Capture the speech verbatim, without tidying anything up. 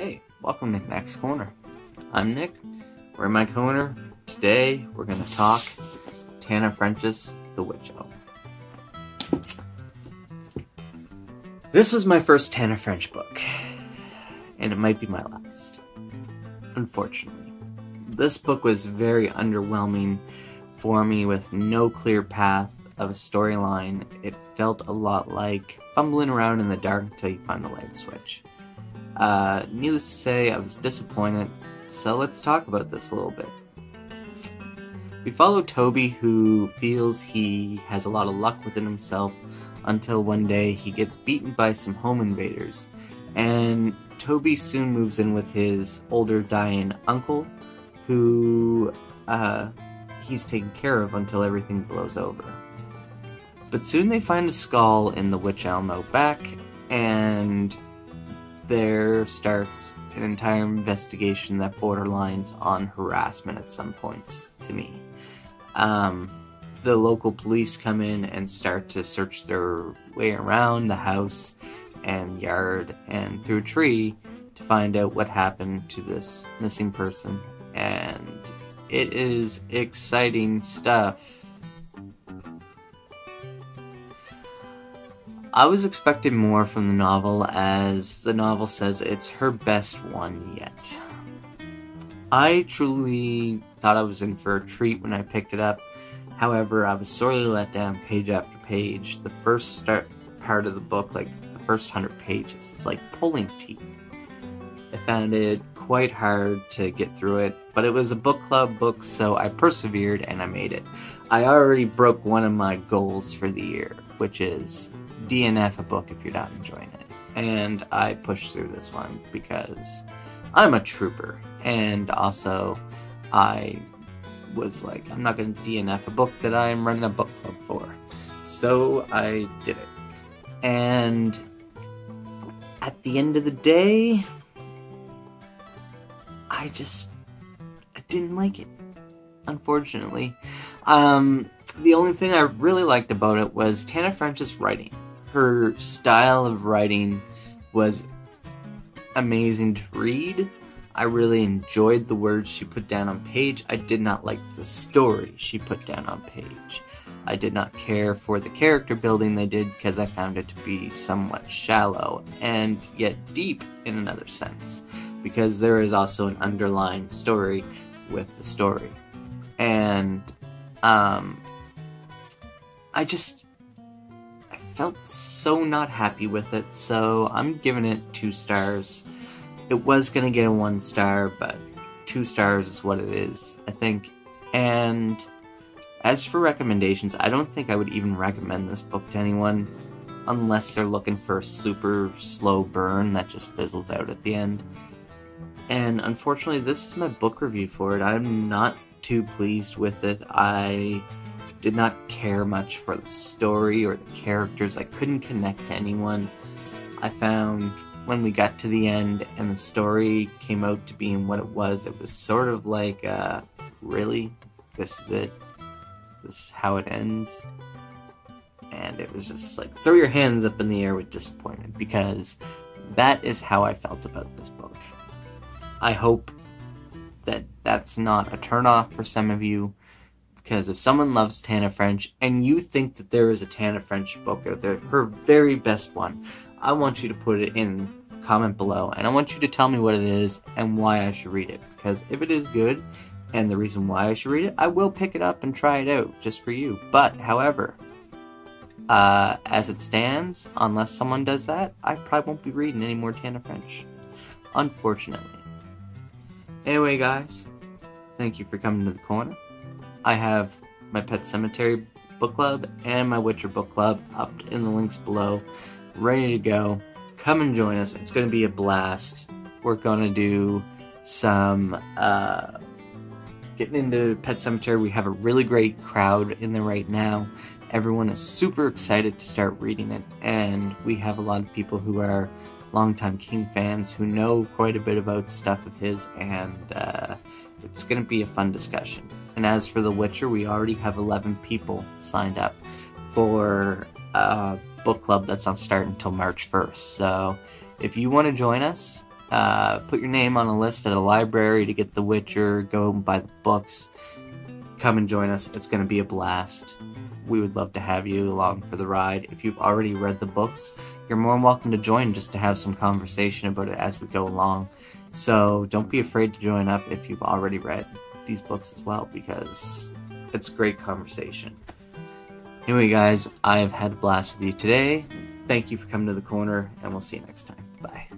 Hey, welcome to Nick's Corner. I'm Nick. We're in my corner. Today, we're going to talk Tana French's The Witch Elm. This was my first Tana French book, and it might be my last. Unfortunately, this book was very underwhelming for me with no clear path of a storyline. It felt a lot like fumbling around in the dark until you find the light switch. Uh, needless to say, I was disappointed, so let's talk about this a little bit. We follow Toby, who feels he has a lot of luck within himself, until one day he gets beaten by some home invaders, and Toby soon moves in with his older dying uncle, who uh, he's taken care of until everything blows over. But soon they find a skull in the Witch Elm out back, and there starts an entire investigation that borderlines on harassment at some points to me. Um, the local police come in and start to search their way around the house and yard and through a tree to find out what happened to this missing person. And it is exciting stuff. I was expecting more from the novel, as the novel says it's her best one yet. I truly thought I was in for a treat when I picked it up. However, I was sorely let down page after page. The first start part of the book, like the first hundred pages, is like pulling teeth. I found it quite hard to get through it, but it was a book club book, so I persevered and I made it. I already broke one of my goals for the year, which is D N F a book if you're not enjoying it. And I pushed through this one because I'm a trooper. And also, I was like, I'm not going to D N F a book that I'm running a book club for. So I did it. And at the end of the day, I just I didn't like it, unfortunately. Um, the only thing I really liked about it was Tana French's writing. Her style of writing was amazing to read. I really enjoyed the words she put down on page. I did not like the story she put down on page. I did not care for the character building they did because I found it to be somewhat shallow and yet deep in another sense, because there is also an underlying story with the story. And um, I just... felt so not happy with it, so I'm giving it two stars. It was gonna get a one star, but two stars is what it is, I think. And as for recommendations, I don't think I would even recommend this book to anyone unless they're looking for a super slow burn that just fizzles out at the end. And unfortunately, this is my book review for it. I'm not too pleased with it. I did not care much for the story or the characters. I couldn't connect to anyone. I found when we got to the end and the story came out to being what it was, it was sort of like, uh, really? This is it? This is how it ends? And it was just like, throw your hands up in the air with disappointment, because that is how I felt about this book. I hope that that's not a turnoff for some of you, because if someone loves Tana French and you think that there is a Tana French book out there, her very best one, I want you to put it in the comment below, and I want you to tell me what it is and why I should read it. Because if it is good and the reason why I should read it, I will pick it up and try it out just for you. But however, uh, as it stands, unless someone does that, I probably won't be reading any more Tana French, unfortunately. Anyway, guys, thank you for coming to the corner. I have my Pet Sematary book club and my Witcher book club up in the links below, ready to go. Come and join us. It's going to be a blast. We're going to do some uh, getting into Pet Sematary. We have a really great crowd in there right now. Everyone is super excited to start reading it, and we have a lot of people who are longtime King fans who know quite a bit about stuff of his, and uh, it's going to be a fun discussion. And as for The Witcher, we already have eleven people signed up for a book club that's not starting until March first. So if you want to join us, uh, put your name on a list at a library to get The Witcher, go and buy the books, come and join us. It's going to be a blast. We would love to have you along for the ride. If you've already read the books, you're more than welcome to join just to have some conversation about it as we go along. So don't be afraid to join up if you've already read these books as well, because it's a great conversation. Anyway, guys, I've had a blast with you today. Thank you for coming to the corner, and we'll see you next time. Bye.